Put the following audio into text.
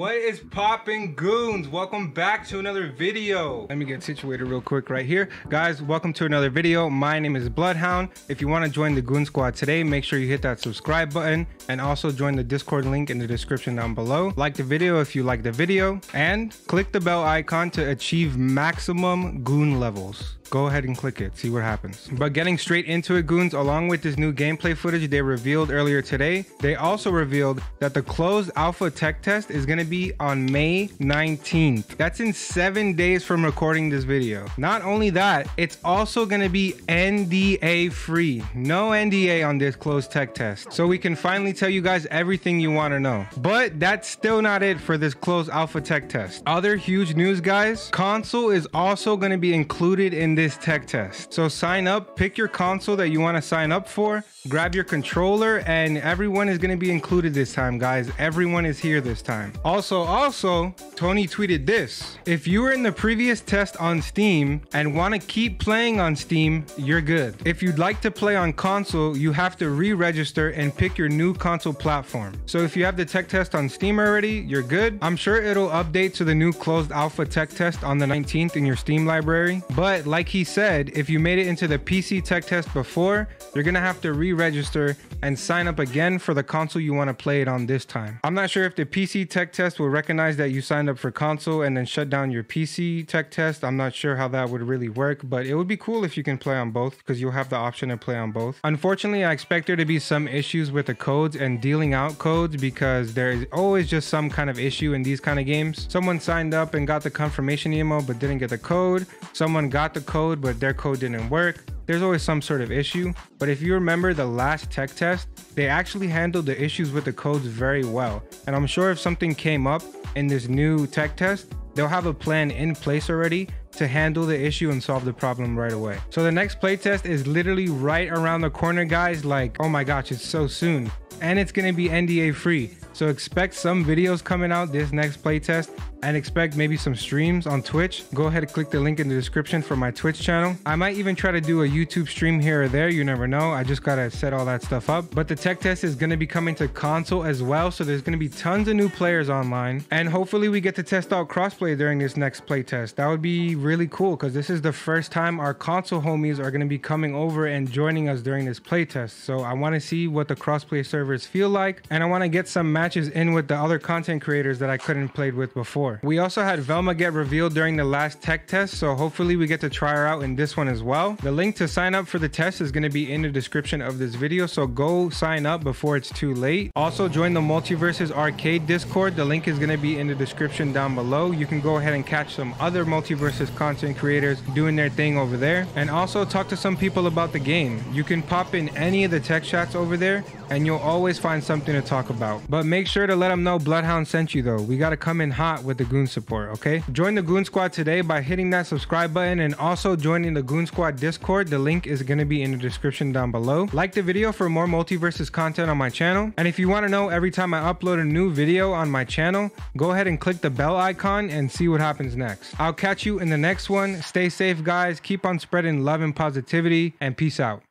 What is poppin' goons? Welcome back to another video. Let me get situated real quick right here. Guys, welcome to another video. My name is Bloodhound. If you want to join the Goon Squad today, make sure you hit that subscribe button and also join the Discord link in the description down below. Like the video if you like the video and click the bell icon to achieve maximum goon levels. Go ahead and click it, see what happens. But getting straight into it, goons, along with this new gameplay footage they revealed earlier today, they also revealed that the closed alpha tech test is gonna be on May 19th. That's in 7 days from recording this video. Not only that, it's also gonna be NDA free. No NDA on this closed tech test. So we can finally tell you guys everything you wanna know. But that's still not it for this closed alpha tech test. Other huge news, guys, console is also gonna be included in this tech test. So sign up, pick your console that you want to sign up for, grab your controller, and everyone is going to be included this time, guys. Everyone is here this time. Also, Tony tweeted this. If you were in the previous test on Steam and want to keep playing on Steam, you're good. If you'd like to play on console, you have to re-register and pick your new console platform. So if you have the tech test on Steam already, you're good. I'm sure it'll update to the new closed alpha tech test on the 19th in your Steam library. But like he said, if you made it into the PC tech test before, you're gonna have to re-register and sign up again for the console you want to play it on this time. I'm not sure if the PC tech test will recognize that you signed up for console and then shut down your PC tech test. I'm not sure how that would really work, but it would be cool if you can play on both because you'll have the option to play on both. Unfortunately, I expect there to be some issues with the codes and dealing out codes because there is always just some kind of issue in these kind of games. Someone signed up and got the confirmation email but didn't get the code. Someone got the code but their code didn't work. There's always some sort of issue, but if you remember the last tech test, they actually handled the issues with the codes very well. And I'm sure if something came up in this new tech test, they'll have a plan in place already to handle the issue and solve the problem right away. So the next playtest is literally right around the corner, guys. Like, oh my gosh, it's so soon. And it's gonna be NDA free. So expect some videos coming out this next playtest and expect maybe some streams on Twitch. Go ahead and click the link in the description for my Twitch channel. I might even try to do a YouTube stream here or there. You never know. I just gotta set all that stuff up. But the tech test is gonna be coming to console as well. So there's gonna be tons of new players online. And hopefully we get to test out crossplay during this next playtest. That would be really cool because this is the first time our console homies are gonna be coming over and joining us during this playtest. So I wanna see what the crossplay servers feel like. And I wanna get some matches in with the other content creators that I couldn't play with before. We also had Velma get revealed during the last tech test, so hopefully we get to try her out in this one as well. The link to sign up for the test is going to be in the description of this video, so go sign up before it's too late. Also, join the MultiVersus Arcade Discord. The link is going to be in the description down below. You can go ahead and catch some other MultiVersus content creators doing their thing over there. And also talk to some people about the game. You can pop in any of the tech chats over there, and you'll always find something to talk about. But make sure to let them know Bloodhound sent you, though. We got to come in hot with the goon support, okay? Join the Goon Squad today by hitting that subscribe button and also joining the Goon Squad Discord. The link is going to be in the description down below. Like the video for more MultiVersus content on my channel. And if you want to know every time I upload a new video on my channel, go ahead and click the bell icon and see what happens next. I'll catch you in the next one. Stay safe, guys. Keep on spreading love and positivity, and peace out.